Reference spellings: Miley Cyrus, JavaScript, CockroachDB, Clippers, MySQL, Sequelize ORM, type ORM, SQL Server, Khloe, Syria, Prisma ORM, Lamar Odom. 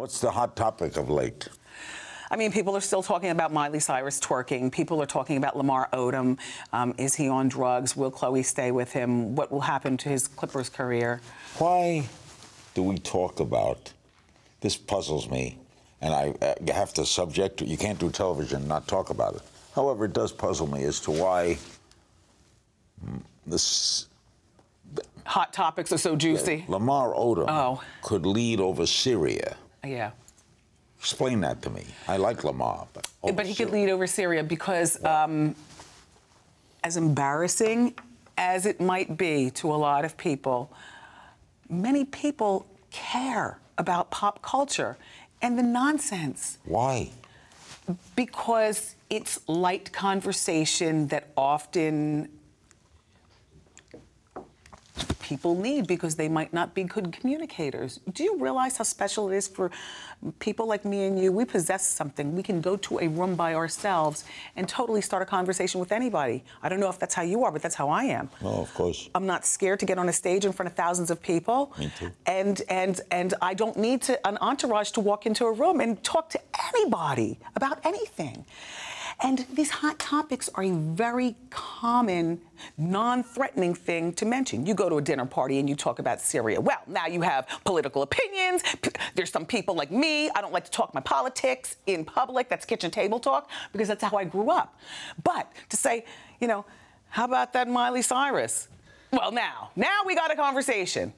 What's the hot topic of late? I mean, people are still talking about Miley Cyrus twerking. People are talking about Lamar Odom. Is he on drugs? Will Khloe stay with him? What will happen to his Clippers career? Why do we talk about... This puzzles me, and I have to subject... You can't do television and not talk about it. However, it does puzzle me as to why this... Hot topics are so juicy. Lamar Odom could lead over Syria. Yeah. Explain that to me. I like Lamar, but he could lead over Syria because, as embarrassing as it might be to a lot of people, many people care about pop culture and the nonsense. Why? Because it's light conversation that often people need because they might not be good communicators. Do you realize how special it is for people like me and you? We possess something. We can go to a room by ourselves and totally start a conversation with anybody. I don't know if that's how you are, but that's how I am. No, of course. I'm not scared to get on a stage in front of thousands of people. Me too. And I don't need an entourage to walk into a room and talk to anybody about anything. And these hot topics are a very common, non-threatening thing to mention. You go to a dinner party and you talk about Syria. Well, now you have political opinions. There's some people like me. I don't like to talk my politics in public. That's kitchen table talk because that's how I grew up. But to say, you know, how about that Miley Cyrus? Well, now we got a conversation.